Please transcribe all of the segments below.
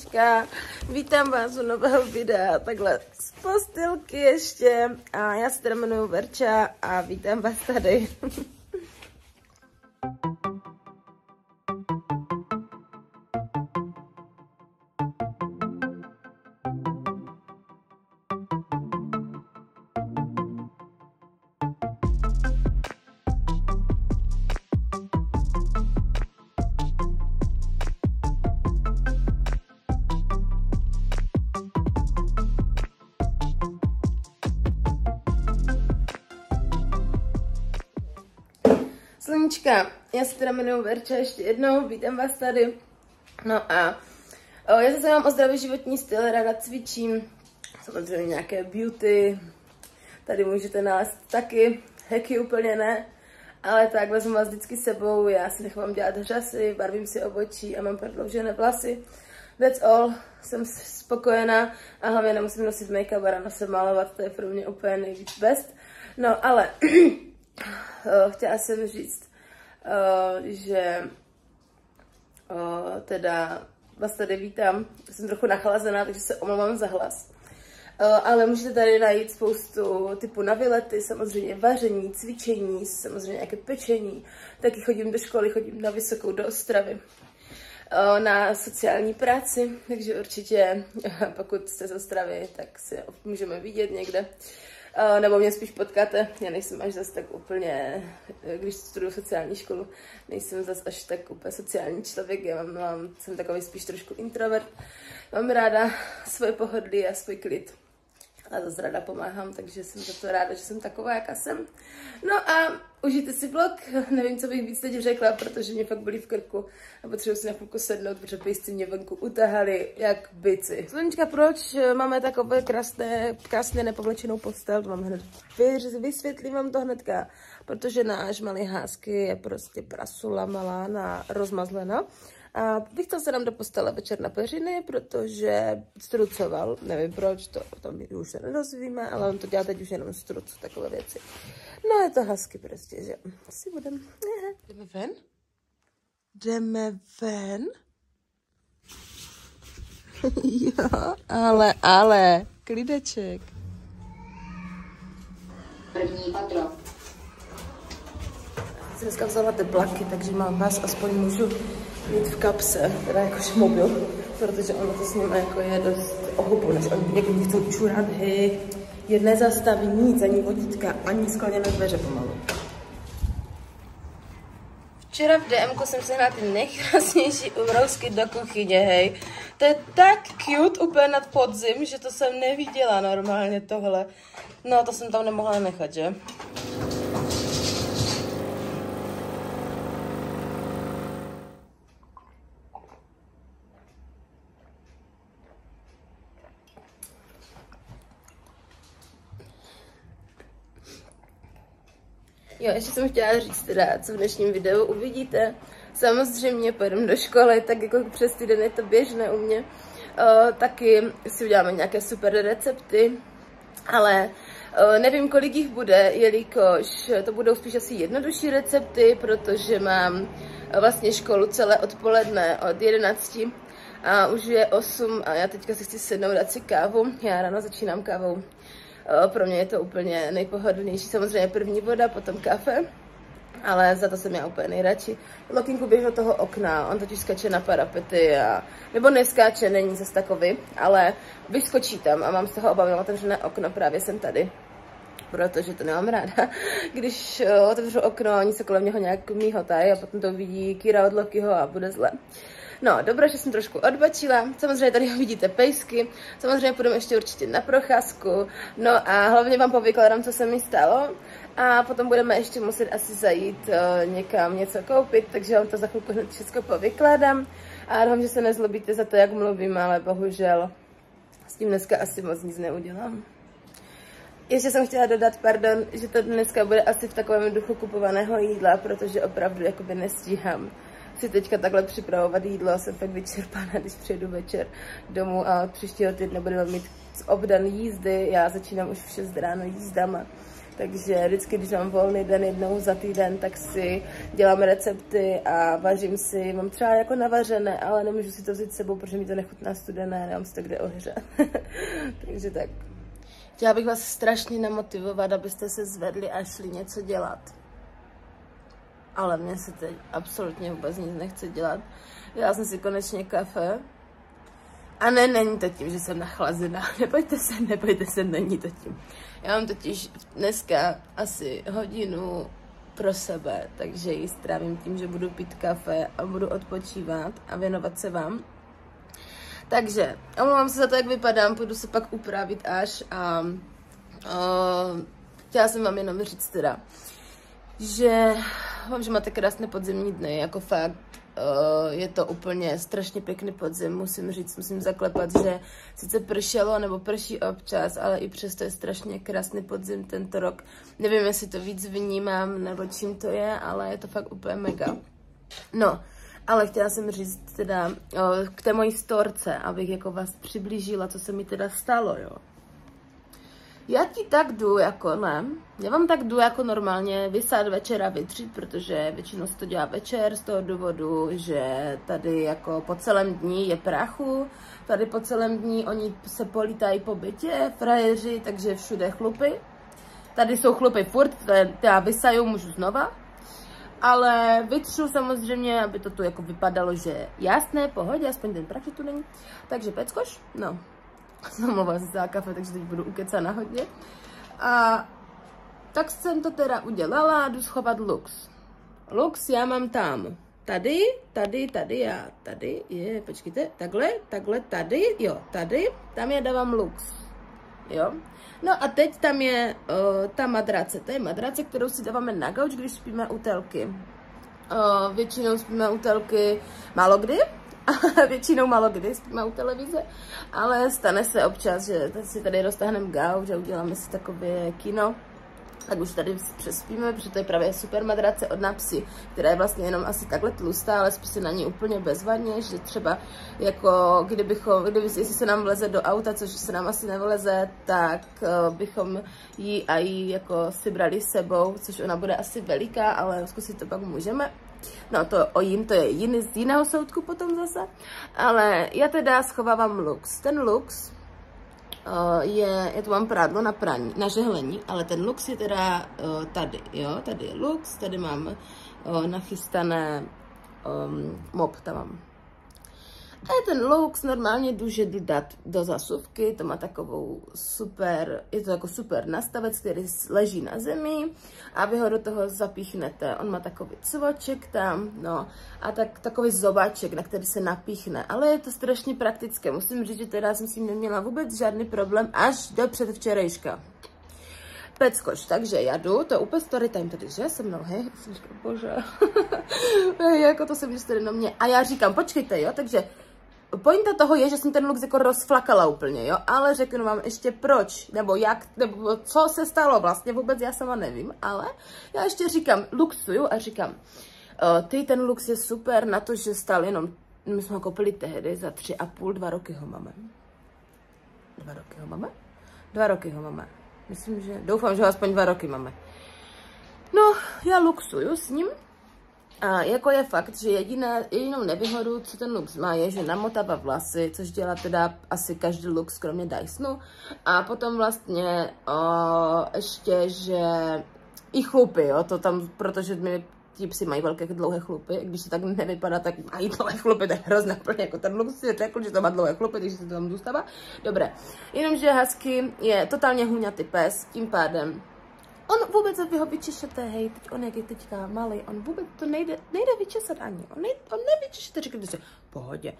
Čaučka, vítám vás u nového videa, takhle z postilky ještě a já se teda jmenuji Verča a vítám vás tady. Sluníčka, já se teda jmenuji Verča ještě jednou, vítám vás tady. No a já se zajímám o zdravý životní styl, ráda cvičím, samozřejmě nějaké beauty, tady můžete nalézt taky, hacky úplně ne, ale tak vezmu vás vždycky sebou, já si nechám dělat řasy, barvím si obočí a mám prodloužené vlasy. That's all, jsem spokojená a hlavně nemusím nosit make-up a ráno se malovat, to je pro mě úplně nejvíc best. No ale... chtěla jsem říct, že teda vás tady vítám, jsem trochu nachlazená, takže se omlouvám za hlas, ale můžete tady najít spoustu typu na vylety, samozřejmě vaření, cvičení, samozřejmě nějaké pečení, taky chodím do školy, chodím na Vysokou do Ostravy, na sociální práci, takže určitě pokud jste z Ostravy, tak se můžeme vidět někde. Nebo mě spíš potkáte, já nejsem až zas tak úplně, když studuju sociální školu, nejsem zas až tak úplně sociální člověk, já jsem takový spíš trošku introvert, mám ráda svoje pohodlí a svůj klid a zase ráda pomáhám, takže jsem za to ráda, že jsem taková, jaká jsem. No a užijte si vlog, nevím, co bych víc teď řekla, protože mě fakt bolí v krku a potřebuji si na chvilku sednout, protože pejsci mě venku utahali jak bici. Sluníčka, proč máme takové krásně nepovlečenou postel? Vám hned vysvětlím vám to hnedka, protože náš malý hásky je prostě prasula malá na rozmazlena. A vychtal se nám do postele večer na peřiny, protože strucoval, nevím proč, to tam už se nedozvíme, ale on to dělá teď už jenom struc, takové věci. No je to hezky prostě, že si budeme... Jdeme ven? Jdeme ven? Jo, ale, klideček. První patro. Já jsem dneska vzala teplaky, takže mám vás aspoň můžu mít v kapse, teda jakož mobil, protože ono to s ním jako je dost ohubu, než oni někdy chcou čurat, hej, jedné zastaví nic, ani vodítka, ani skleněné dveře pomalu. Včera v DM-ku jsem sehnala ty nejkrásnější ubrousky do kuchyně, hej. To je tak cute, úplně nad podzim, že to jsem neviděla normálně tohle. No to jsem tam nemohla nechat, že? Jo, ještě jsem chtěla říct teda, co v dnešním videu uvidíte. Samozřejmě pojedeme do školy, tak jako přes týden je to běžné u mě. Taky si uděláme nějaké super recepty, ale nevím, kolik jich bude, jelikož to budou spíš asi jednodušší recepty, protože mám vlastně školu celé odpoledne od 11 a už je 8 a já teďka si chci sednout dát si kávu. Já ráno začínám kávou. Pro mě je to úplně nejpohodlnější, samozřejmě první voda, potom kafe, ale za to jsem já úplně nejradši. Lokinku běží do toho okna, on totiž skače na parapety, a, nebo neskáče, není zase takový, ale vyskočí tam a mám z toho obavy, mám otevřené okno, právě jsem tady, protože to nemám ráda. Když otevřu okno, oni se kolem něho nějak míhotají a potom to vidí Kira od Lokiho a bude zle. No, dobré, že jsem trošku odbačila, samozřejmě tady vidíte pejsky, samozřejmě půjdeme ještě určitě na procházku, no a hlavně vám povykládám, co se mi stalo a potom budeme ještě muset asi zajít někam něco koupit, takže vám to za chvilku všechno povykládám a doufám, že se nezlobíte za to, jak mluvím, ale bohužel s tím dneska asi moc nic neudělám. Ještě jsem chtěla dodat, pardon, že to dneska bude asi v takovém duchu kupovaného jídla, protože opravdu jakoby nestíhám si teďka takhle připravovat jídlo, jsem fakt vyčerpaná, když přijedu večer domů a příštího týdne budeme mít obdan jízdy, já začínám už v 6 ráno jízdama, Takže vždycky, když mám volný den jednou za týden, tak si dělám recepty a vařím si, mám třeba jako navařené, ale nemůžu si to vzít s sebou, protože mi to nechutná studené, nemám si to kde ohřát. Takže tak. Chtěla bych vás strašně namotivovat, abyste se zvedli a šli něco dělat. Ale mně se teď absolutně vůbec nic nechce dělat. Dělala jsem si konečně kafe. A ne, není to tím, že jsem nachlazená. Nebojte se, není to tím. Já mám totiž dneska asi hodinu pro sebe, takže ji strávím tím, že budu pít kafe a budu odpočívat a věnovat se vám. Takže, omlouvám se za to, jak vypadám, půjdu se pak upravit až a chtěla jsem vám jenom říct teda, že vám, že máte krásné podzimní dny, jako fakt, je to úplně strašně pěkný podzim, musím říct, musím zaklepat, že sice pršelo nebo prší občas, ale i přesto je strašně krásný podzim tento rok. Nevím, jestli to víc vnímám nebo čím to je, ale je to fakt úplně mega. No, ale chtěla jsem říct teda k té mojí storce, abych jako vás přiblížila, co se mi teda stalo, jo. Já ti tak jdu, jako ne, já vám tak jdu jako normálně vysát večer a vytřít, protože většinou se to dělá večer z toho důvodu, že tady jako po celém dní je prachu, tady po celém dní oni se polítají po bytě, frajeři, takže všude chlupy. Tady jsou chlupy furt, já vysaju, můžu znova. Ale vytřu samozřejmě, aby to tu jako vypadalo, že je jasné, pohodě, aspoň ten prach, že tu není. Takže peckoš, no. Zamlouvám se za kafe, takže teď budu ukecána hodně. A tak jsem to teda udělala a jdu schovat lux. Lux já mám tam. Tady, tady, tady a tady. Je, počkejte, takhle, takhle, tady, jo, tady. Tam já dávám lux. Jo? No a teď tam je ta madrace. To je madrace, kterou si dáváme na gauč, když spíme u telky. Většinou spíme u telky málo kdy. A většinou málo kdy spíme u televize, ale stane se občas, že si tady roztáhneme gauč a uděláme si takové kino. Tak už tady přespíme, protože to je právě super madrace od Napsy, která je vlastně jenom asi takhle tlustá, ale spíš se na ní úplně bezvadně, že třeba jako jestli se nám vleze do auta, což se nám asi nevleze, tak bychom ji a ji jako si brali s sebou, což ona bude asi veliká, ale zkusit to pak můžeme. No to o jim, to je jiný z jiného soudku potom zase, ale já teda schovávám lux. Ten lux je, já tu mám prádlo na praní, na žehlení, ale ten lux je teda tady, jo, tady je lux, tady mám nachystané mop, tam mám. A ten lux normálně jdu dát do zasuvky, to má takovou super, je to jako super nastavec, který leží na zemi a vy ho do toho zapíchnete. On má takový cvoček tam, no a takový zobáček, na který se napíchne, ale je to strašně praktické. Musím říct, že teda jsem s tím neměla vůbec žádný problém až do předvčerejška. Peckoš, takže já jdu, to je úplně story time tady, že? Se mnou, hej, jsem říkala, bože, jako to se mi tady na mě. A já říkám, počkejte, jo, takže pointa toho je, že jsem ten lux jako rozflakala úplně, jo, ale řeknu vám ještě proč, nebo jak, nebo co se stalo vlastně, vůbec já sama nevím, ale já ještě říkám, luxuju a říkám, ty, ten lux je super na to, že stál jenom, my jsme ho koupili tehdy za 3,5, 2 roky ho máme. 2 roky ho máme? 2 roky ho máme. Myslím, že, doufám, že ho aspoň 2 roky máme. No, já luxuju s ním. A jako je fakt, že jedinou nevýhodu, co ten lux má, je, že namotává vlasy, což dělá teda asi každý lux, kromě Dysonu. A potom vlastně ještě, že i chlupy, jo, to tam, protože ti psi mají velké dlouhé chlupy, když to tak nevypadá, tak mají dlouhé chlupy, to je hrozné, jako ten lux si řekl, že to má dlouhé chlupy, takže se to tam zůstává. Dobré, jenomže Husky je totálně hůňatý pes, tím pádem on vůbec, vy ho vyčešete, hej, teď on jak je teďka malý, on vůbec to nejde vyčesat ani, on nevyčešete, říkáte si, pohodě,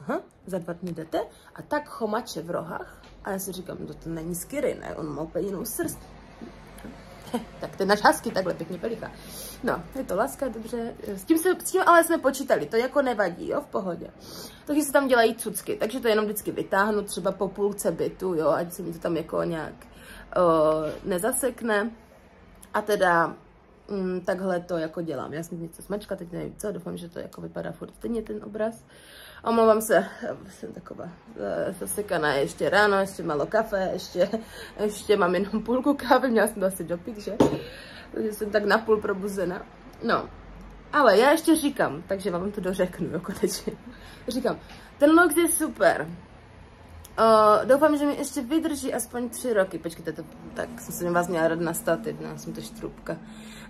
aha, za 2 dny jdete a tak chomače v rohách, a já si říkám, to není skyry, ne, on má úplně jinou srst. Tak ten náš Husky takhle pěkně pelichá. No, je to láska, dobře. S tím ale jsme počítali, to jako nevadí, jo, v pohodě. Takže se tam dělají cucky, takže to jenom vždycky vytáhnu třeba po půlce bytu, jo, ať se mi to tam jako nějak nezasekne. A teda takhle to jako dělám. Já jsem něco smačka, teď nevím co, doufám, že to jako vypadá furt stejně ten obraz. Omlouvám se, jsem taková zasekaná, ještě ráno, ještě malo kafe, ještě mám jenom půlku kávy, měla jsem to asi dopít, že? Takže jsem tak napůl probuzena. No, ale já ještě říkám, takže vám to dořeknu, jo, konečně. Říkám, ten look je super. Doufám, že mi ještě vydrží aspoň 3 roky. Počkejte, to, tak jsem se na vás měla rád na stativ, no, jsem to štrubka.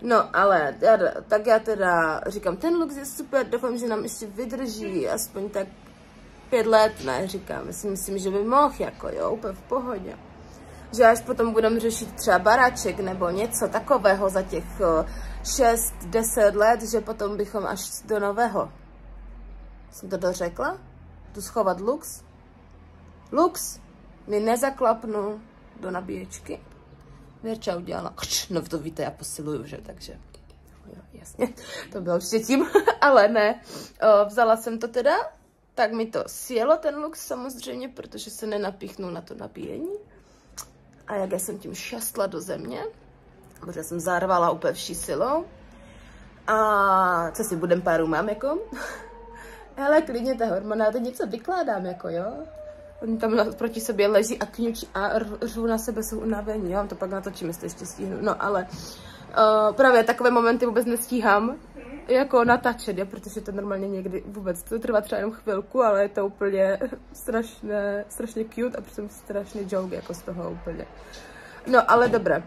No, ale já teda říkám, ten look je super, doufám, že nám ještě vydrží aspoň tak 5 let, ne, říkám. Já si myslím, že by mohl, jako jo, úplně v pohodě. Že až potom budeme řešit třeba baráček nebo něco takového za těch 6–10 let, že potom bychom až do nového. Jsem to dořekla? Tu schovat lux? Lux mi nezaklapnu do nabíječky. Verča udělala, no to víte, já posiluju, že, takže, jo, jasně, to bylo určitě tím, ale ne, vzala jsem to teda, tak mi to sjelo ten lux samozřejmě, protože se nenapíchnul na to nabíjení. A jak já jsem tím šastla do země, protože jsem zarvala úplně vší silou. A co si budem, páru mám, jako, hele, klidně ta hormonáta, něco vykládám, jako jo. Oni tam proti sobě leží a kňučí a řvou na sebe, jsou unavení, jo, to pak natočím, jestli ještě stihnu, no ale právě takové momenty vůbec nestíhám jako natáčet, jo, protože to normálně někdy vůbec, to trvá třeba jenom chvilku, ale je to úplně strašně cute a přitom strašný joke jako z toho úplně. No ale dobré,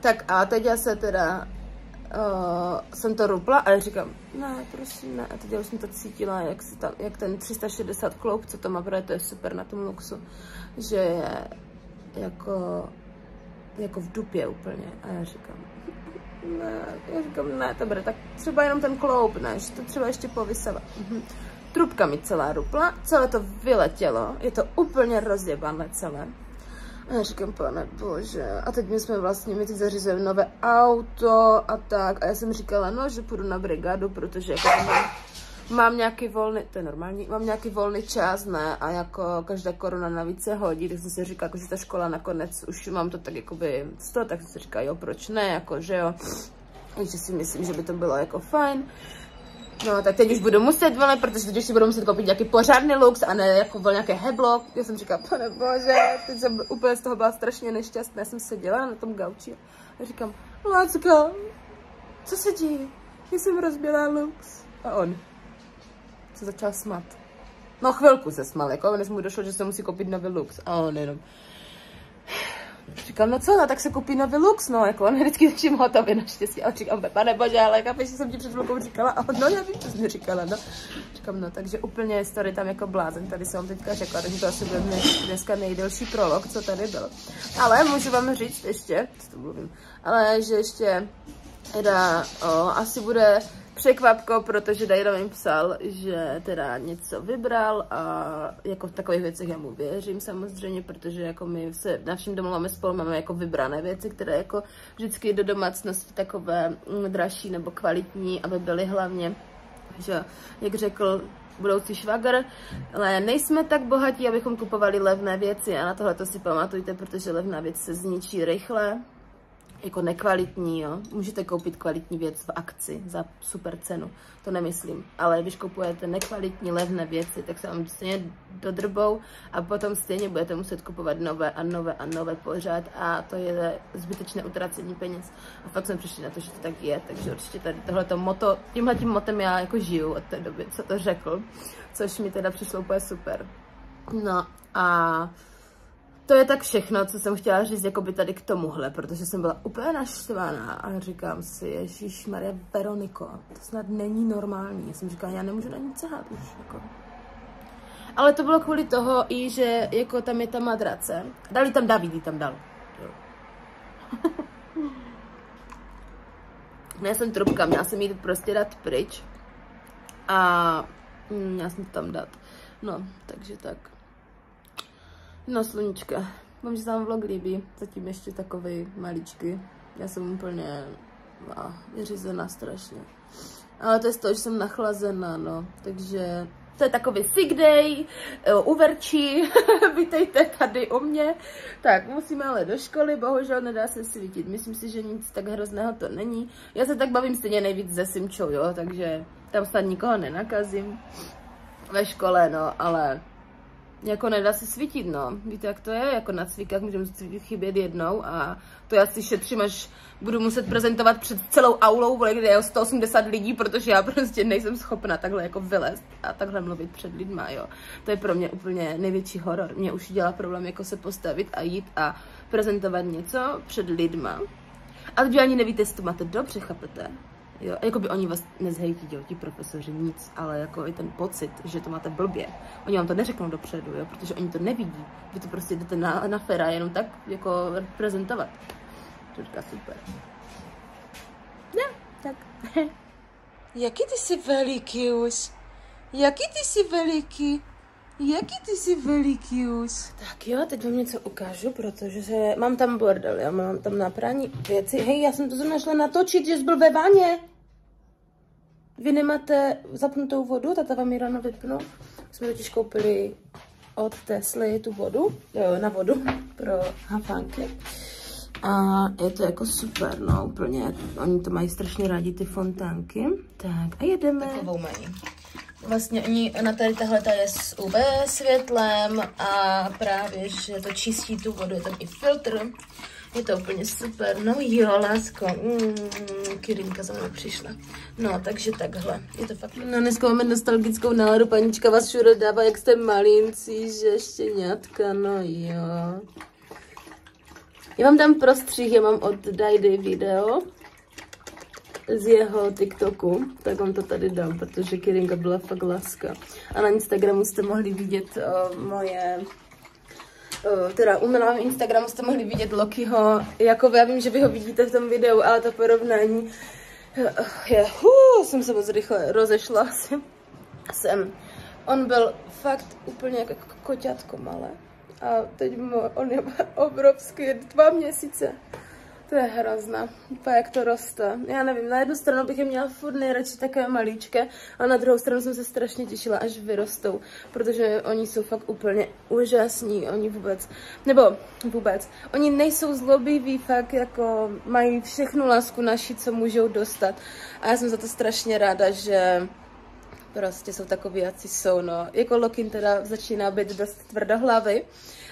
tak a teď já se teda, jsem to rupla a já říkám, ne, prosím, ne. A teď už jsem to cítila, jak ten 360 kloub, co to má, protože to je super na tom luxu, že je jako v dupě úplně. A já říkám, ne, dobré, tak třeba jenom ten kloub, ne, že to třeba ještě povysávat. Trubka mi celá rupla, celé to vyletělo, je to úplně rozjebané celé. A já říkám, pane bože, a teď my teď zařizujeme nové auto a tak. A já jsem říkala, no, že půjdu na brigádu, protože jako mám nějaký volný, to je normální, mám nějaký volný čas, ne, a jako každá koruna navíc se hodí, tak jsem si říkala, jako, že ta škola nakonec, už mám to tak jakoby 100, tak jsem si říkala, jo, proč ne, jako, že jo, takže si myslím, že by to bylo jako fajn. No, tak teď už budu muset, vole, protože teď už si budu muset koupit nějaký pořádný lux a ne jako nějaké heblo. Já jsem říkala, pane bože, teď jsem úplně z toho byla strašně nešťastná. Já jsem seděla na tom gauči a říkám, Lácko, co se děje? Já jsem rozběla lux. A on se začal smát. No, chvilku se smál, jako, než mu došlo, že se musí koupit nový lux. A on jenom. Říkám, no co, no tak se koupí nový lux, no, jako, on vždycky začím hotově, naštěstí. A říkám, pane bože, ale chápeš, že jsem ti před chvilkou říkala, a no, já vím, co jsi mi říkala, no. Říkám, no, takže úplně story tam jako blázen, tady jsem vám teďka řekla, takže to asi byl dneska nejdelší prolog, co tady byl. Ale můžu vám říct ještě, co to mluvím, ale že ještě, teda, asi bude překvapko, protože Dyson mi psal, že teda něco vybral a jako v takových věcech já mu věřím samozřejmě, protože jako my se na všem domluváme spolu, máme jako vybrané věci, které jako vždycky do domácnosti takové dražší nebo kvalitní, aby byly hlavně, že jak řekl budoucí švagr, ale nejsme tak bohatí, abychom kupovali levné věci a na tohle to si pamatujte, protože levná věc se zničí rychle. Jako nekvalitní, jo. Můžete koupit kvalitní věc v akci za super cenu, to nemyslím. Ale když kupujete nekvalitní, levné věci, tak se vám stejně dodrbou a potom stejně budete muset kupovat nové a nové a nové pořád a to je zbytečné utracení peněz. A fakt jsme přišli na to, že to tak je, takže určitě tady tohleto moto, tímhletím motem já jako žiju od té doby, co to řekl, což mi teda přišlo úplně super. No a to je tak všechno, co jsem chtěla říct jakoby tady k tomuhle, protože jsem byla úplně naštvaná a říkám si, ježíšmarja Veroniko, to snad není normální. Já jsem říkala, já nemůžu na nic sahat už, jako. Ale to bylo kvůli toho i, že jako tam je ta madrace. Dali tam David, jí tam dal. Já jsem trubka, měla jsem jí prostě dát pryč a měla jsem to tam dát. No, takže tak. No sluníčka, vám, že se vám vlog líbí, zatím ještě takovej maličky, já jsem úplně vyřízená strašně, ale to je z toho, že jsem nachlazená, no, takže to je takový sick day, u Verči, vítejte tady u mě, tak musíme ale do školy, bohužel nedá se svítit, myslím si, že nic tak hrozného to není, já se tak bavím stejně nejvíc se Simčou, jo, takže tam snad nikoho nenakazím. ve škole, no, ale jako nedá se svítit, no. Víte, jak to je? Jako na cvikách můžeme chybět jednou a to já si šetřím, až budu muset prezentovat před celou aulou, kde je 180 lidí, protože já prostě nejsem schopna takhle jako vylézt a takhle mluvit před lidma, jo. To je pro mě úplně největší horor. Mě už dělá problém jako se postavit a jít a prezentovat něco před lidma. A teď ani nevíte, jestli to máte dobře, chápete? Jo, jako by oni vás nezhejtí, jo, ti profesoři, nic, ale jako i ten pocit, že to máte blbě. Oni vám to neřeknou dopředu, jo, protože oni to nevidí. Vy to prostě jdete na fera jenom tak, jako prezentovat. To říká super. No, tak. Jaký ty jsi veliký už? Jaký ty jsi veliký? Jaký ty jsi veliký už? Tak jo, teď vám něco ukážu, protože mám tam bordel, já mám tam na prání věci. Hej, já jsem to zrovna šla natočit, že jsi byl ve vaně. Vy nemáte zapnutou vodu, tata vám ji ráno vypnul. Jsme totiž koupili od Tesly tu vodu, jo, na vodu pro hafánky. A je to jako super, no, úplně, oni to mají strašně rádi, ty fontánky. Tak a jedeme. Takovou mají. Vlastně oni na tady tahleta je s UV světlem a právě, že to čistí tu vodu, je tam i filtr, je to úplně super, no jo, lásko, Kirinka za mnou přišla, no takže takhle, je to fakt. No dneska máme nostalgickou náladu, paníčka vás všude dává, jak jste malinci, že štěňatka, no jo. Já vám dám prostřih, já mám od Dajdy video z jeho TikToku, tak vám to tady dám, protože Kirinka byla fakt láska. A na Instagramu jste mohli vidět moje... teda na Instagramu jste mohli vidět Lokiho, jako já vím, že vy ho vidíte v tom videu, ale to porovnání... jsem se moc rychle rozešla. On byl fakt úplně jako koťátko malé. A teď on je obrovský, 2 měsíce. To je hrozná, úplně jak to roste. Já nevím, na jednu stranu bych je měla furt nejradši takové malíčké, ale na druhou stranu jsem se strašně těšila, až vyrostou, protože oni jsou fakt úplně úžasní, oni vůbec, oni nejsou zlobiví, fakt jako mají všechnu lásku naši, co můžou dostat a já jsem za to strašně ráda, že prostě jsou takový, jací jsou, no. Jako Lokin teda začíná být dost tvrdohlavý,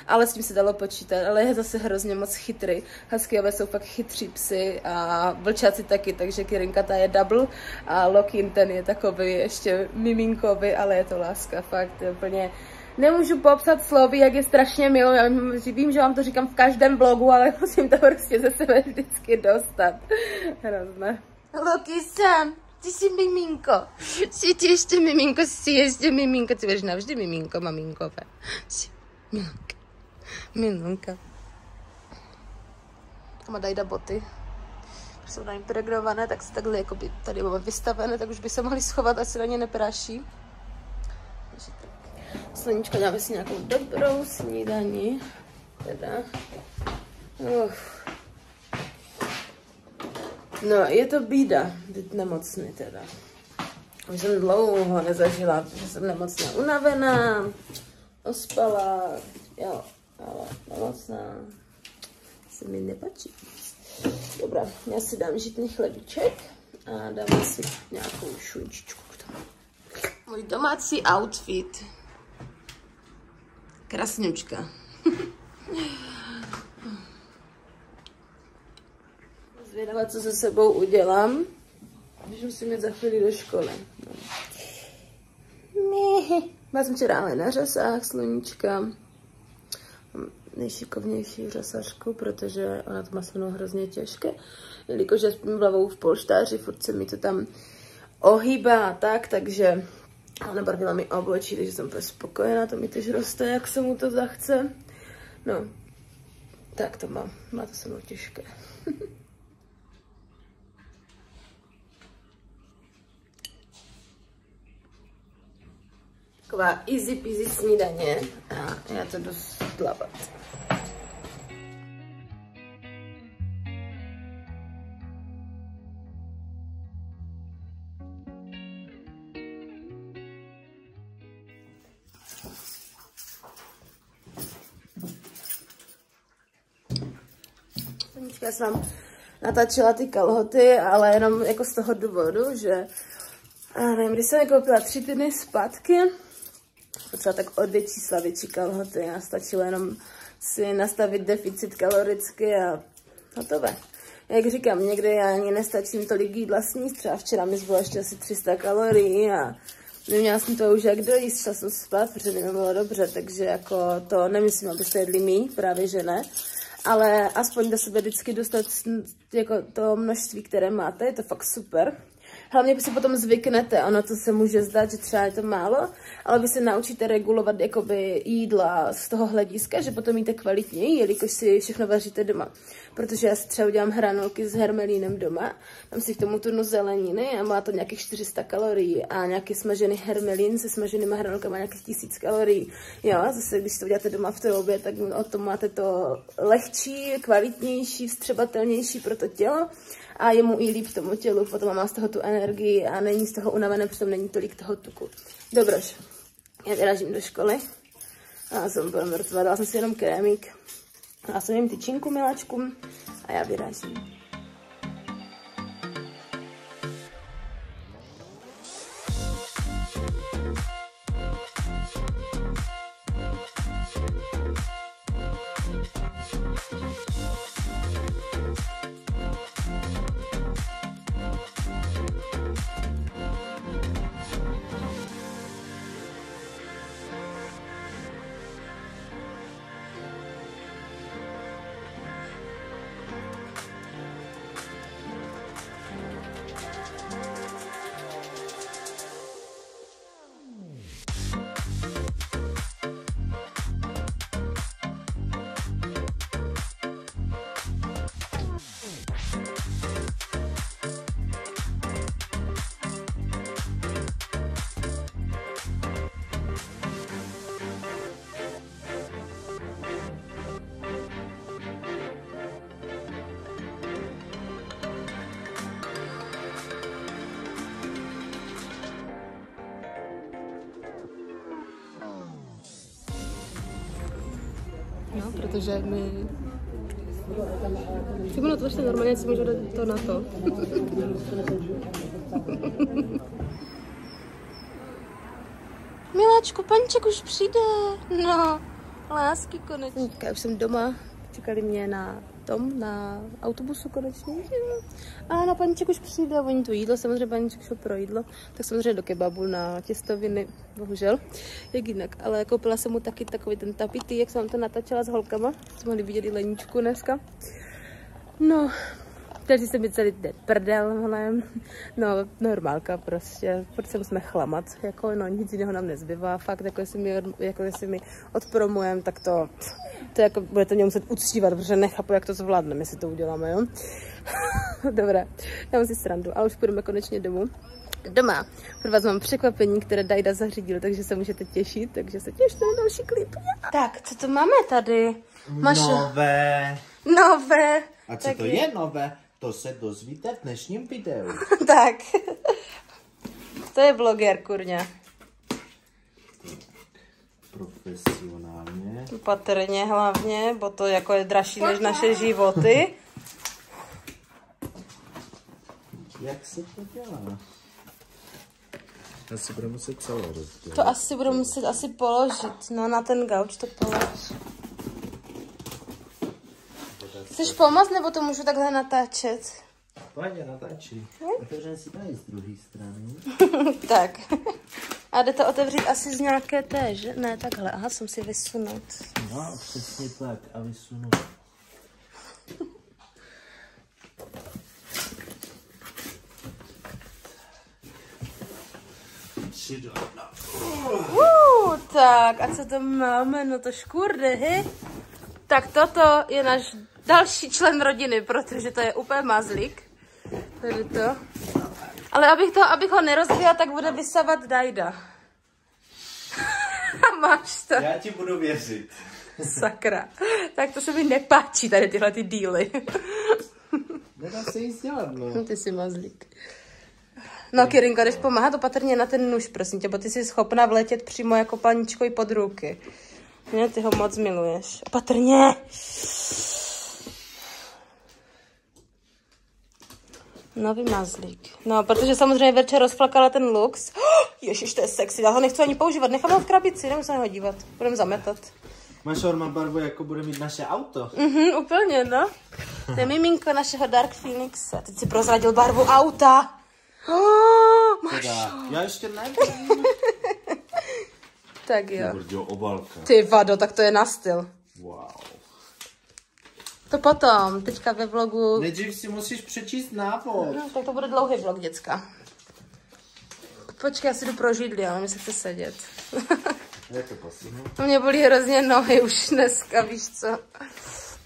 ale s tím se dalo počítat, ale je zase hrozně moc chytrý. Huskyové jsou fakt chytří psy a vlčáci taky, takže Kirinka ta je double a Lokin ten je takový ještě miminkový, ale je to láska, fakt úplně... Nemůžu popsat slovy, jak je strašně milý. Já vím, že vám to říkám v každém vlogu, ale musím to prostě ze sebe vždycky dostat. Hrozné. Loki jsem! Ty jsi miminko, jsi ještě miminko, ty budeš navždy miminko, maminkové. Jsi milonka, milonka. A má Dajda boty, jsou naimpregnované, tak se takhle jako by tady bylo vystavené, tak už by se mohli schovat, asi na ně nepráší. Sleničko, dáme si nějakou dobrou snídaní, teda. No, je to bída, být nemocný teda. Už jsem dlouho nezažila, protože jsem nemocná, unavená, ospala, jo, ale nemocná, se mi nepačí. Dobrá, já si dám žitný chlebíček a dám si nějakou šunčičku k tomu. Můj domácí outfit. Krasňučka. Zvědavá, co se sebou udělám, když musím jít za chvíli do školy. Má jsem včera ale na řasách, sluníčka. Mám nejšikovnější řasařku, protože ona to má se mnou hrozně těžké. Jelikož já spím hlavou v polštáři, furt se mi to tam ohýbá a tak, takže ona barvila mi obočí, takže jsem spokojená, to mi tež roste, jak se mu to zachce. No, tak to mám, má to se mnou těžké. Taková easy peasy snídaně a já to jdu zdlavat. Já jsem natáčela ty kalhoty, ale jenom jako z toho důvodu, že nevím, když jsem koupila 3 týdny zpátky, docela tak od větší slavy čekal ho to. Já stačilo jenom si nastavit deficit kalorický a hotové. Jak říkám, někde já ani nestačím tolik jídla sníst, třeba včera mi zbylo ještě asi 300 kalorií a neměla jsem to už jak dojíst, šla jsem spát, protože mi nebylo dobře, takže jako to nemyslím, abyste jedli míň, právě že ne. Ale aspoň do sebe vždycky dostat jako to množství, které máte, je to fakt super. Hlavně si potom zvyknete, ono to se může zdát, že třeba je to málo, ale vy se naučíte regulovat jakoby jídla z toho hlediska, že potom jíte kvalitněji, jelikož si všechno vaříte doma. Protože já si třeba udělám hranolky s hermelínem doma, tam si k tomu tunu zeleniny a má to nějakých 400 kalorií a nějaký smažený hermelín se smaženýma hranolkama nějakých 1000 kalorií. Jo, zase když to uděláte doma v té obě, tak o tom máte to lehčí, kvalitnější, vstřebatelnější pro to tělo a je mu i líp tomu tělu, potom má z toho tu energii a není z toho unavené, protože není tolik toho tuku. Dobroš, já vyrážím do školy a jsem byla mrtvá, dala jsem si jenom krémík. Já jsem jim tyčinku, miláčku, a já vyrazím. No, protože my... Ty bylo to ještě normálně, si můžu dát to na to. Miláčku, panček už přijde. No, lásky konečně. Já už jsem doma, čekali mě na tom, na autobusu konečně. A na panček už přijde, oni tu jídlo, samozřejmě panček šel pro jídlo, tak samozřejmě do kebabu na těstoviny, bohužel, jak jinak. Ale koupila jsem mu taky takový ten tapitý, jak jsem to natáčela s holkama, jsme mohli vidět i Leníčku dneska. No, takže jsem byl celý den prdel, ale no, normálka prostě, protože jsme chlamat, jako no, nic jiného nám nezbývá, fakt, jako jestli mi odpromujeme, tak to jako budete mě muset uctívat, protože nechápu, jak to zvládneme, jestli to uděláme, jo? Dobré, já mám si srandu, ale už půjdeme konečně domů. Doma pro vás mám překvapení, které Dajda zařídil, takže se můžete těšit, takže se těšte na další klip. Tak, co to máme tady? Máš... Nové. Nové. A co tak to je nové? To se dozvíte v dnešním videu. Tak. To je bloger, kurňa. Profesionálně. Patrně hlavně, bo to jako je dražší než naše životy. Jak se to dělá? Asi budu muset celou rozdělit. To asi budu muset asi položit. No, na ten gauč to polož. Chceš pomoct, nebo to můžu takhle natáčet? Pojď, natáčí. Otevřeme si tady z druhé strany. Tak. A jde to otevřít asi z nějaké té, že? Ne, takhle. Aha, jsem si vysunout. No, přesně tak. A vysunout. Tak, a co tam máme? No to škůrde, hej. Tak toto je náš další člen rodiny, protože to je úplně mazlík. Tady to. Ale abych ho nerozbila, tak bude vysavat Dajda. A máš to. Já ti budu věřit. Sakra. Tak to se mi nepáčí, tady tyhle ty díly. Nedá se jí dělat, no. Ty jsi mazlík. No, Kirinko, jdeš pomáhat opatrně na ten nůž, prosím tě, bo ty jsi schopna vletět přímo jako paničko i pod ruky. Ne, ty ho moc miluješ. Opatrně! Nový mazlík. No, protože samozřejmě Verča rozflakala ten lux. Oh, ježiš, to je sexy, já ho nechci ani používat, nechám ho v krabici, nemusím na něho dívat, budeme zametat. Mašor má barvu, jako bude mít naše auto. Mhm, úplně, no. To je miminko našeho Dark Phoenixe. Teď si prozradil barvu auta. Oh, Mašor. Já ještě nevím. Tak jo. Ty vado, tak to je na styl. Wow. To potom, teďka ve vlogu... Nejdřív si musíš přečíst návod. No, tak to bude dlouhý vlog, děcka. Počkej, já si jdu pro židli, ale mi se chce sedět. Jak to posím? Mě bolí hrozně nohy už dneska, víš co.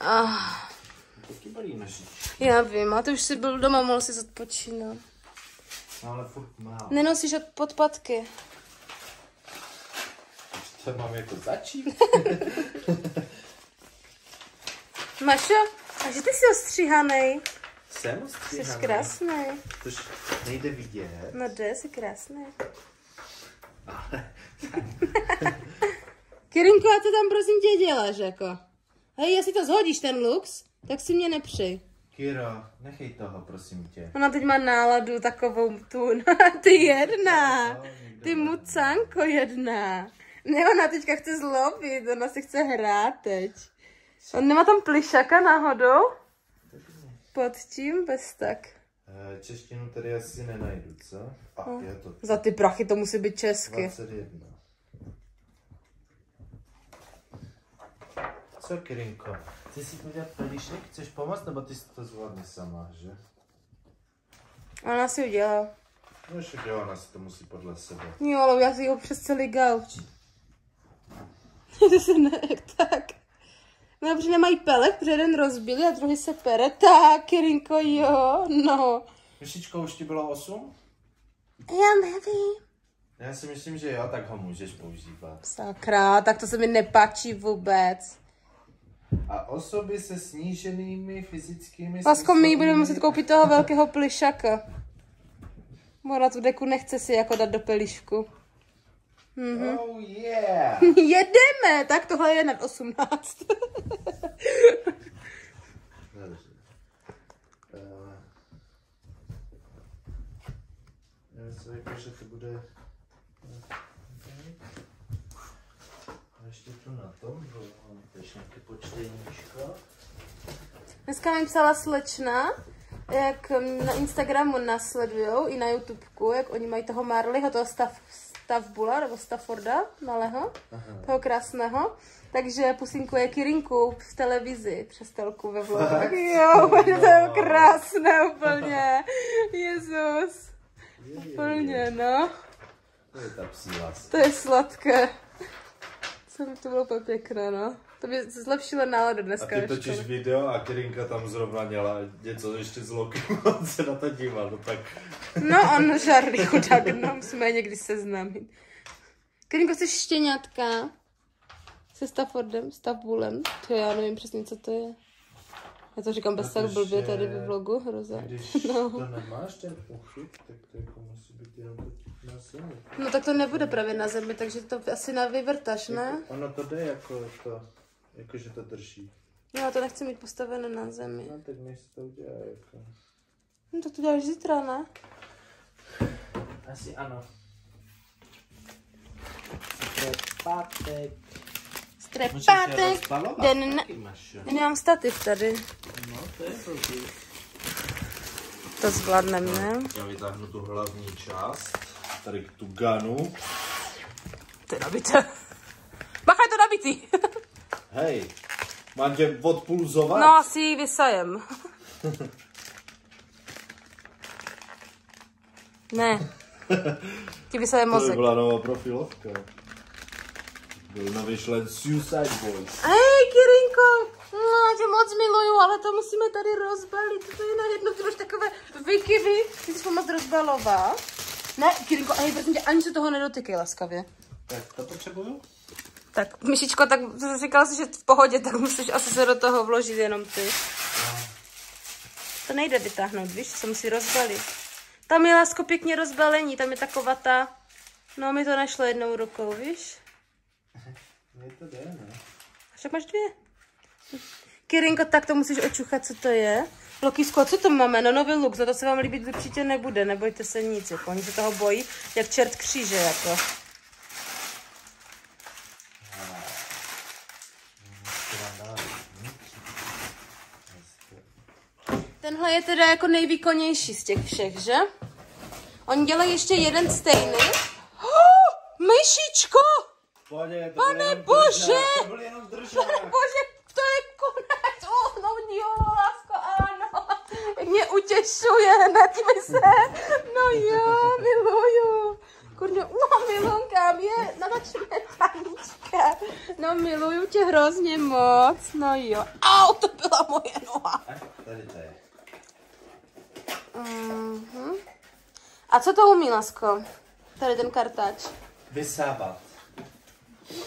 Ah. Taky bolí naši. Já vím, a ty už jsi byl doma, mohl jsi odpočínat. No, ale furt málo. Nenosíš podpatky. To mám jako začít. Mašo, a že ty jsi ostříhanej. Jsem ostříhanej. Jsi krásný. Tož nejde vidět. No jde, jsi krásný. Ale... Kirinko, a ty tam prosím tě děláš jako? Hej, jestli to zhodíš ten lux, tak si mě nepřij. Kiro, nechej toho, prosím tě. Ona teď má náladu takovou tu, no, ty jedna. Ty mucanko jedna. Ne, ona teďka chce zlobit, ona si chce hrát teď. On nemá tam plišaka náhodou? Pod tím bez tak. Češtinu tady asi nenajdu, co? Pak no. Je to... Za ty prachy to musí být česky. 21. Co, Kirinko? Chceš si udělat pelíšek? Chceš pomoct, nebo ty si to zvládne sama, že? Ona si udělá. No ještě dělá, ona si to musí podle sebe. Jo, ale já si ho přes celý gauč. To se ne, tak. No, protože nemají pelek, protože jeden rozbili a druhý se pere. Tak, Kirinko, jo, no. Myšičko, už ti bylo 8? Já nevím. Já si myslím, že jo, tak ho můžeš používat. Sakra, tak to se mi nepáčí vůbec. A osoby se sníženými fyzickými... Pasko, my budeme muset koupit toho velkého plišaka. Ona tu deku nechce si jako dát do pelíšku. Mm-hmm. Oh yeah! Jedeme! Tak tohle je nad 18. Já se řekl, že to bude... Ještě tu na tom, že mám tež nějaké počteníčko. Dneska mi psala slečna, jak na Instagramu nasledujou i na YouTubeku, jak oni mají toho Marleyho, toho Staffbula nebo Stafforda malého, toho krásného. Takže pusinkuje Kirinku v televizi přes telku ve vlogu. Jo, no. To je krásné úplně. Jezus. Úplně, no. To je ta psí láska. To je sladké. Co by to bylo úplně pěkné, no. To by zlepšilo náladu dneska. A ty točíš video a Kirinka tam zrovna měla něco ještě z loky, on se na to díval, no tak... No on žárlý chudák, no musíme je někdy seznámit. Kirinko, jsi štěňatka se Staffordem, Staffbulem, to já nevím přesně, co to je. Já to říkám bez tak blbě tady ve vlogu, hroza. Když no. To nemáš ten uchyt, tak to jako musí být jenom na zemi. No tak to nebude právě na zemi, takže to asi navyvrtaš, ne? Jako, ono to jde jako to, jakože to drží. No to nechci mít postavené na zemi. No tak než se to udělá jako. No tak to děláš zítra, ne? Asi ano. Strepátek. Strepátek. Den na... Já nemám stativ tady. No, to je to. To zvládneme, ne? Já vytáhnu tu hlavní část, tady k tu ganu. To je nabité. Bacha, je to nabitý. Hej, mám tě odpulzovat? No, asi ji vysajem. Ne. Ti vysajem mozek. To by byla nová profilovka. Byl navyšlen Suicide Boys. Hej, Kirinko! No, tě moc miluju, ale to musíme tady rozbalit. To je na jedno troš takové vykyvy. Ty jsi moc rozbalová. Ne, Kirinko, hej, prosím tě, ani se toho nedotykej laskavě. Tak to potřebuju? Tak, Myšičko, tak říkala jsi, že v pohodě, tak musíš asi se do toho vložit jenom ty. No. To nejde vytáhnout, víš, se musí rozbalit. Tam je, lásko, pěkně rozbalení, tam je taková ta... No, mi to nešlo jednou rukou, víš? Mně to jde, ne? A však máš dvě. Kirinko, tak to musíš očuchat, co to je. Lokísko, co to máme? No nový look, no to se vám líbit určitě nebude, nebojte se nic, jako oni se toho bojí, jak čert kříže, jako. Tenhle je teda jako nejvýkonnější z těch všech, že? Oni dělají ještě jeden stejný. Oh, myšičko! Pane, pane bože! Pane bože, to je konec! Oh, no jo, lásko, ano! Mě utěšuje, nadívej se! No jo, miluju! Kurňo, no milunka, mě nadačíme tanička. No miluju tě hrozně moc, no jo. Au, to byla moje noha! Tady to je. A co to umí, lásko? Tady ten kartáč. Vysávat.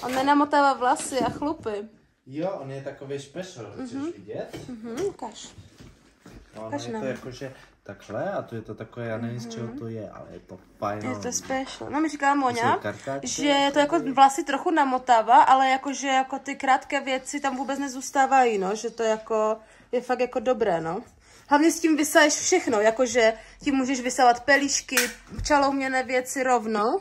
On nenamotává vlasy a chlupy. Jo, on je takový special, chceš vidět? Ukaž. Ono je to jakože takhle a tu je to takové, já nevím z čeho to je, ale je to fajn. Je to special. No mi říká Moňa, že to jako vlasy trochu namotává, ale jakože jako ty krátké věci tam vůbec nezůstávají, no, že to jako je fakt jako dobré, no. Hlavně s tím vysaješ všechno, jakože tím můžeš vysávat pelíšky, čalouměné věci rovnou.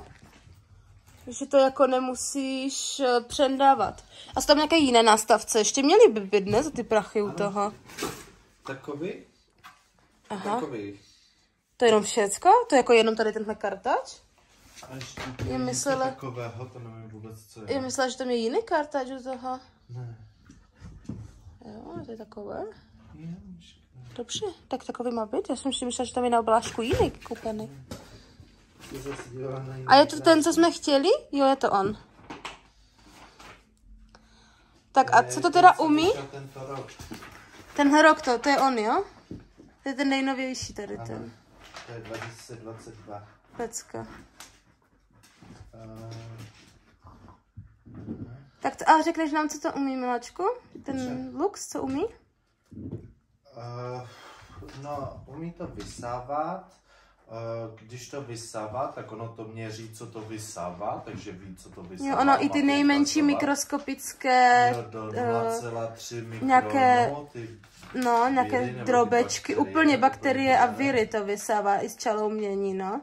Že to jako nemusíš přendávat. A jsou tam nějaké jiné nástavce, ještě měly by být, ne, za ty prachy u toho. Takový? Aha. Takový. To je jenom všecko? To je jako jenom tady tenhle kartáč? A ještě je myslela... takového, to nevím vůbec, co je. Je myslela, že tam je jiný kartáč u toho? Ne. Jo, to je takové. Dobře, tak takový má být. Já jsem si myslela, že tam je na oblážku jiný koupený. A je to ten, co jsme chtěli? Jo, je to on. Tak a co to teda umí? Tenhle rok to je on, jo? To je ten nejnovější tady ten. To je 2022. Pecka. Tak to, a řekneš nám, co to umí, miláčku? Ten lux, co umí? No, umí to vysávat. Když to vysává, tak ono to měří, co to vysává, takže ví, co to vysává. Jo, ono i ty nejmenší mikroskopické... Jo, do 2,3 mikronů, nějaké, no, nějaké viry, drobečky, bakterie, úplně bakterie a viry to vysává i z čaloumění, no.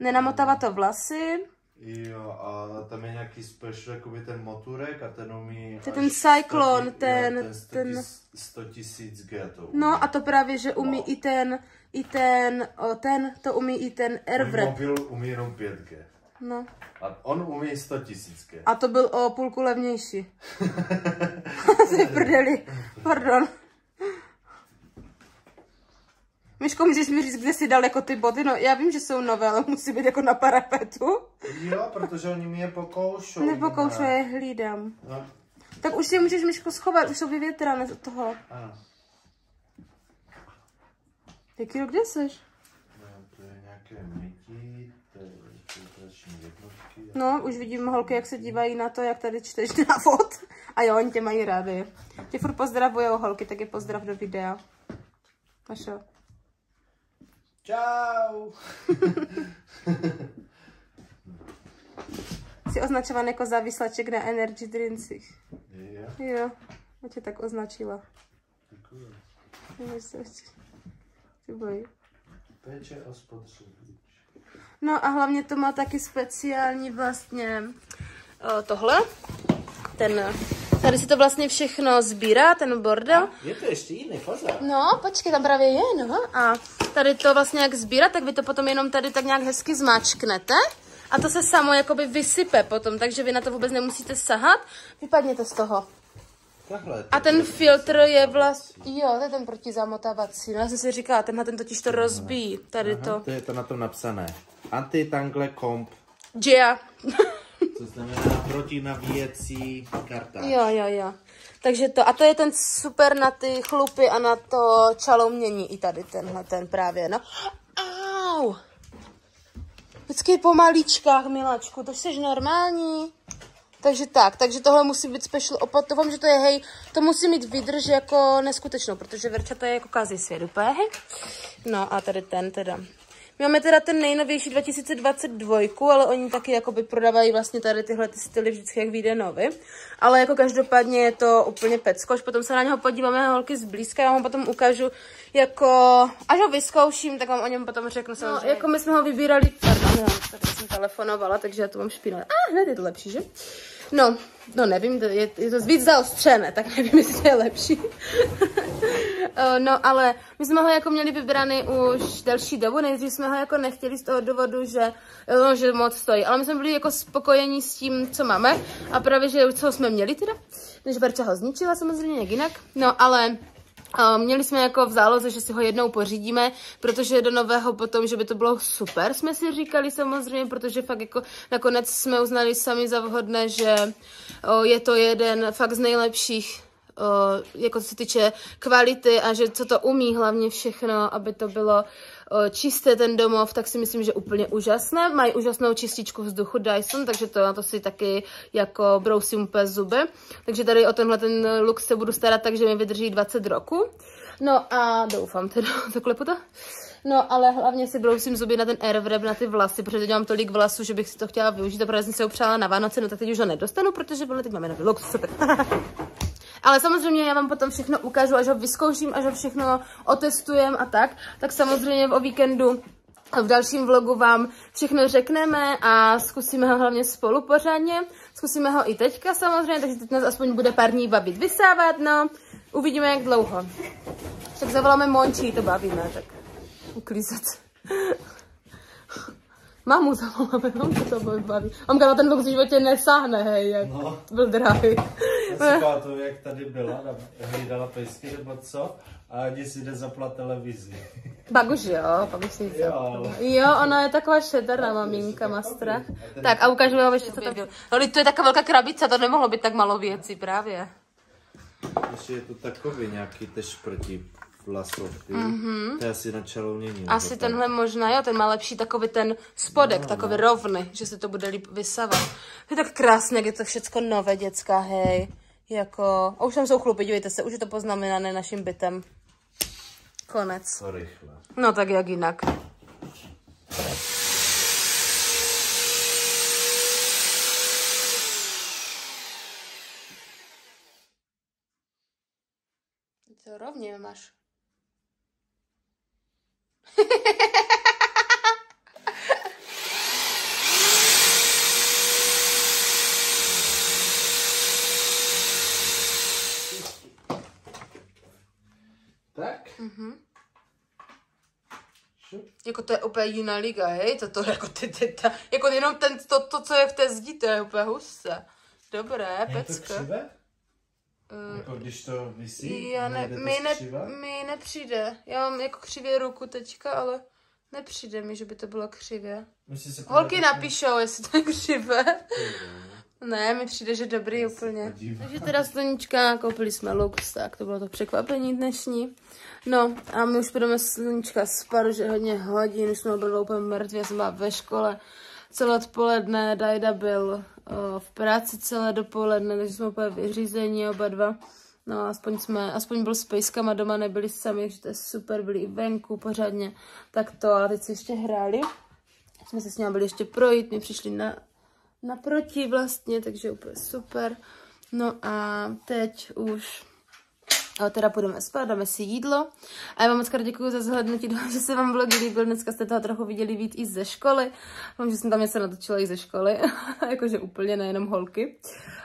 Nenamotává to vlasy. Jo, a tam je nějaký special, jakoby ten motorek a ten umí... To je ten cyklon, ten 100 tisíc getů. No a to právě, že umí no. To umí i ten airwrap. Mobil umí jenom 5G. No. A on umí 100 tisíc get. A to byl o půlku levnější. Jsi prdeli, pardon. Myško, můžeš mi říct, kde jsi dal jako ty boty? No, já vím, že jsou nové, ale musí být jako na parapetu. Jo, protože oni mi je pokoušou. Nepokoušou, je hlídám. No. Tak už si můžeš, Myško, schovat, už jsou vyvětrané od toho. Ano. Jaký rok, kde jsi? No, to je nějaké mytí, to je filtrační jednotky. No, už vidím holky, jak se dívají na to, jak tady čteš návod. A jo, oni tě mají rádi. Tě furt pozdravujou holky, tak je pozdrav do videa. Našel. Čau! Jsi označován jako závislaček na Energy Drinksích. Yeah. Jo. Já tě tak označila. Děkuji. Ty bojí. Péče o spotřebič. No a hlavně to má taky speciální vlastně tohle. Tady se to vlastně všechno sbírá, ten bordel. Je to ještě jiný, pozor. No, počkej, tam právě je, no. A tady to vlastně jak sbírá, tak vy to potom jenom tady tak nějak hezky zmáčknete. A to se samo jakoby vysype potom, takže vy na to vůbec nemusíte sahat. Vypadněte z toho. Takhle, a ten filtr je vlastně, jo, to je ten protizamotávací. No, já jsem si říkala, tenhle ten totiž to rozbíjí. Tady aha, to. To je to na tom napsané. Anti-tangle comp. Yeah. To znamená protinavíjecí kartáč. Jo, jo, jo. Takže to, a to je ten super na ty chlupy a na to čaloumění i tady tenhle, ten právě, no. Au! Vždycky po maličkách, miláčku, to jsi normální. Takže tak, takže tohle musí být special opat, doufám, že to je, hej, to musí mít výdrž jako neskutečnou, protože Verča to je jako kazí svět, úplně, hej. No a tady ten teda. Máme teda ten nejnovější 2022, ale oni taky jakoby prodávají vlastně tady tyhle ty styly vždycky, jak vyjde nový. Ale jako každopádně je to úplně pecko, až potom se na něho podíváme holky zblízka, já vám potom ukážu, jako až ho vyzkouším, tak vám o něm potom řeknu samozřejmě. No, jako my jsme ho vybírali, pardon, tak jsem telefonovala, takže já to mám špinavě. A hned je to lepší, že? No, no nevím, je to víc zaostřené, tak nevím, jestli je lepší. No, ale my jsme ho jako měli vybraný už delší dobu, nejdřív jsme ho jako nechtěli z toho důvodu, že moc stojí, ale my jsme byli jako spokojení s tím, co máme a právě, že co jsme měli teda, než Verča ho zničila samozřejmě jak jinak, no ale... Měli jsme jako v záloze, že si ho jednou pořídíme, protože do nového potom, že by to bylo super, jsme si říkali samozřejmě, protože fakt jako nakonec jsme uznali sami za vhodné, že je to jeden fakt z nejlepších, jako co se týče kvality a že co to umí hlavně všechno, aby to bylo čisté ten domov, tak si myslím, že úplně úžasné. Mají úžasnou čističku vzduchu Dyson, takže to na to si taky jako brousím úplně zuby. Takže tady o tenhle ten look se budu starat, takže mi vydrží 20 roku. No a doufám teda, takhle to. No ale hlavně si brousím zuby na ten airwrap, na ty vlasy, protože dělám tolik vlasů, že bych si to chtěla využít a protože jsem se ho přála na Vánoce, no tak teď už ho nedostanu, protože teď máme nový look, super. Ale samozřejmě já vám potom všechno ukážu, až ho vyzkouším, až ho všechno otestujem a tak. Tak samozřejmě o víkendu v dalším vlogu vám všechno řekneme a zkusíme ho hlavně spolu pořádně. Zkusíme ho i teďka samozřejmě, takže teď nás aspoň bude pár dní bavit vysávat, no. Uvidíme, jak dlouho. Tak zavoláme Mončí, to bavíme, tak uklízet. Mamu zavoláme, mamku to baví. Mamka na ten vlog v životě nesáhne, hej, jak no. Byl drahý. Já si pamatuju, jak tady byla, hlídala pejsky nebo co, a ani si nezapla televizi. Pak už jo, pak už si nic zapla. Jo, ona je taková šetrná maminka, má strach. Tak a ukážu vám ještě, co to bylo. No, to je taková velká krabice, to nemohlo být tak malo věcí právě. Ještě je to takový nějaký tež proti vlasovky, to je asi na čalounění. Asi tenhle možná, jo, ten má lepší takový ten spodek, no, takový no. Rovný, že se to bude líp vysavat. Je tak krásné, jak je to všecko nové, děcka, hej. Jako, a už tam jsou chlupy, dívejte se, už je to poznamenané naším bytem. Konec. To rychle. No tak jak jinak. Co rovně máš? Tak? Jako to je úplně jiná liga, hej? Toto jako ty, jako jenom ten, to, co je v té zdi, to je úplně husé. Dobré, pecko. Jako když to visí, mi nepřijde. Já mám jako křivě ruku teďka, ale nepřijde mi, že by to bylo křivě. Holky napíšou, jestli to je křivé. Ne, mi přijde, že dobrý úplně. Takže teda sluníčka, koupili jsme lux, tak to bylo to překvapení dnešní. No a my už půjdeme sluníčka sparu, že hodně hodin, už jsme byli úplně mrtví, já jsem byla ve škole. Celé odpoledne, Dajda byl v práci celé dopoledne, takže jsme úplně vyřízení oba dva. No aspoň byl s pejskama doma, nebyli sami, takže to je super, byli i venku pořádně. Tak to a teď se ještě hráli. Jsme se s nimi byli ještě projít, my přišli naproti vlastně, takže úplně super. No a teď už... A teda půjdeme spát, dáme si jídlo. A já vám moc krát děkuji za zhlédnutí, že se vám vlogy líbil. Dneska jste toho trochu viděli víc i ze školy. Vám, že jsem tam něco natočila i ze školy. Jakože úplně, nejenom holky.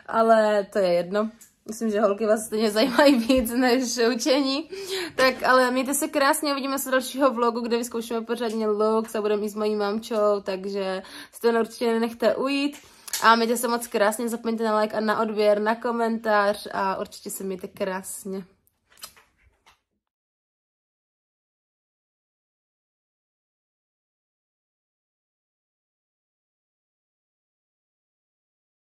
Ale to je jedno. Myslím, že holky vás stejně zajímají víc než učení. Tak ale mějte se krásně, uvidíme se dalšího vlogu, kde vyzkoušíme pořádně looks a budeme i s mojí mamčou, takže si to určitě nenechte ujít. A mějte se moc krásně, zapomeňte na like a na odběr, na komentář a určitě se mějte krásně.